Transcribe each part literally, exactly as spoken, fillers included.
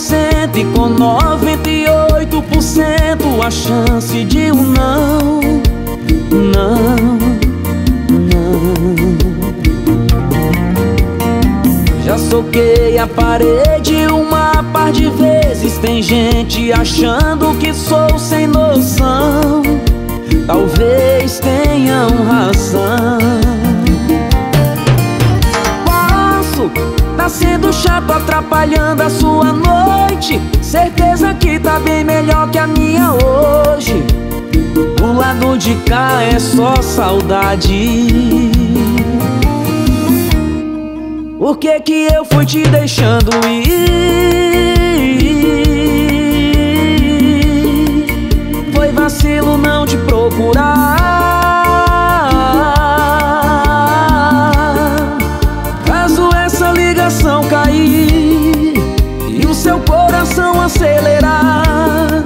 cem por cento com noventa e oito por cento a chance de um não, não, não. Já soquei a parede uma par de vezes. Tem gente achando que sou sem noção. Talvez tenham razão. Tá sendo chato, atrapalhando a sua noite. Certeza que tá bem melhor que a minha hoje. O lado de cá é só saudade. Por que que eu fui te deixando ir? Foi vacilo não te procurar. Cair e o seu coração acelerar,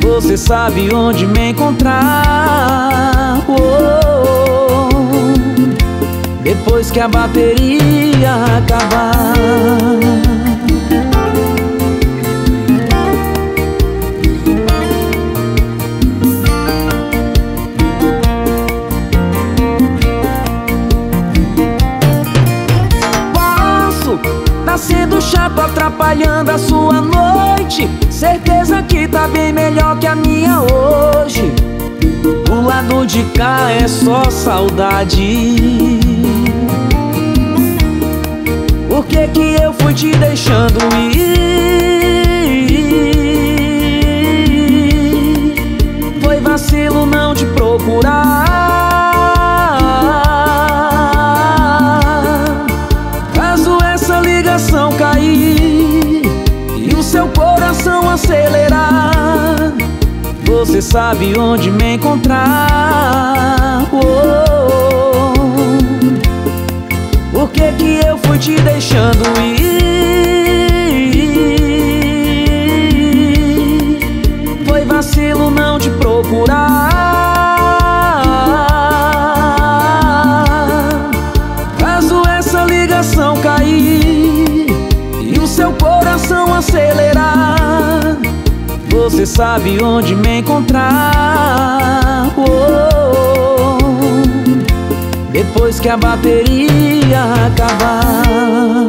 você sabe onde me encontrar. Oh, oh, depois que a bateria acabar. Tá sendo chato, atrapalhando a sua noite. Certeza que tá bem melhor que a minha hoje. O lado de cá é só saudade. Por que que eu fui te deixando ir? Foi vacilo não te procurar. E o seu coração acelerar, você sabe onde me encontrar. Oh, oh, oh. Por que que eu fui te deixando ir? Foi vacilo não te procurar. Caso essa ligação cair e o seu coração acelerar, você sabe onde me encontrar. Oh, oh, oh. Depois que a bateria acabar.